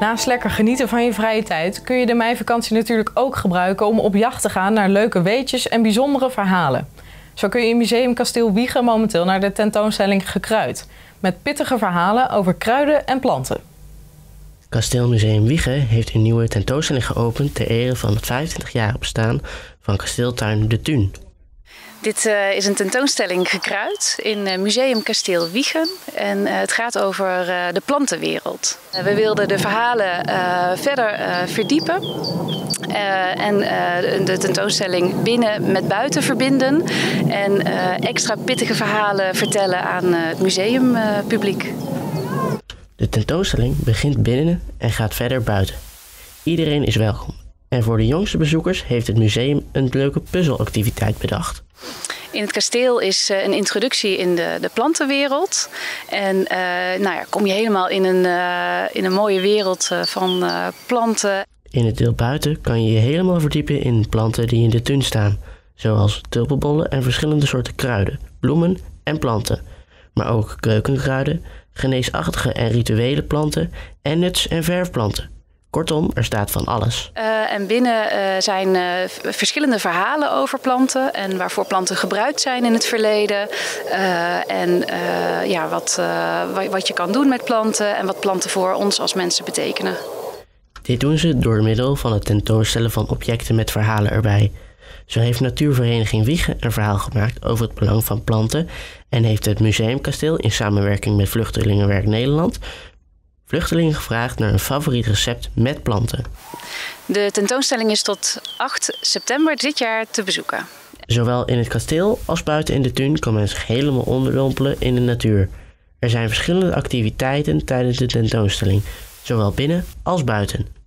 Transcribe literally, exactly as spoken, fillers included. Naast lekker genieten van je vrije tijd kun je de meivakantie natuurlijk ook gebruiken om op jacht te gaan naar leuke weetjes en bijzondere verhalen. Zo kun je in Museum Kasteel Wijchen momenteel naar de tentoonstelling Gekruid, met pittige verhalen over kruiden en planten. Kasteelmuseum Wijchen heeft een nieuwe tentoonstelling geopend ter ere van het vijfentwintig jaar bestaan van Kasteeltuin de Thun. Dit uh, is een tentoonstelling Gekruid in uh, Museum Kasteel Wijchen en uh, het gaat over uh, de plantenwereld. Uh, we wilden de verhalen uh, verder uh, verdiepen uh, en uh, de tentoonstelling binnen met buiten verbinden en uh, extra pittige verhalen vertellen aan uh, het museumpubliek. Uh, de tentoonstelling begint binnen en gaat verder buiten. Iedereen is welkom. En voor de jongste bezoekers heeft het museum een leuke puzzelactiviteit bedacht. In het kasteel is een introductie in de, de plantenwereld. En uh, nou ja, kom je helemaal in een, uh, in een mooie wereld van uh, planten. In het deel buiten kan je je helemaal verdiepen in planten die in de tuin staan. Zoals tulpenbollen en verschillende soorten kruiden, bloemen en planten. Maar ook keukenkruiden, geneesachtige en rituele planten en nuts- en verfplanten. Kortom, er staat van alles. Uh, en binnen uh, zijn uh, verschillende verhalen over planten en waarvoor planten gebruikt zijn in het verleden. Uh, en uh, ja, wat, uh, wat je kan doen met planten en wat planten voor ons als mensen betekenen. Dit doen ze door middel van het tentoonstellen van objecten met verhalen erbij. Zo heeft Natuurvereniging Wiegen een verhaal gemaakt over het belang van planten en heeft het Museumkasteel in samenwerking met Vluchtelingenwerk Nederland vluchtelingen gevraagd naar een favoriet recept met planten. De tentoonstelling is tot acht september dit jaar te bezoeken. Zowel in het kasteel als buiten in de tuin kan men zich helemaal onderdompelen in de natuur. Er zijn verschillende activiteiten tijdens de tentoonstelling, zowel binnen als buiten.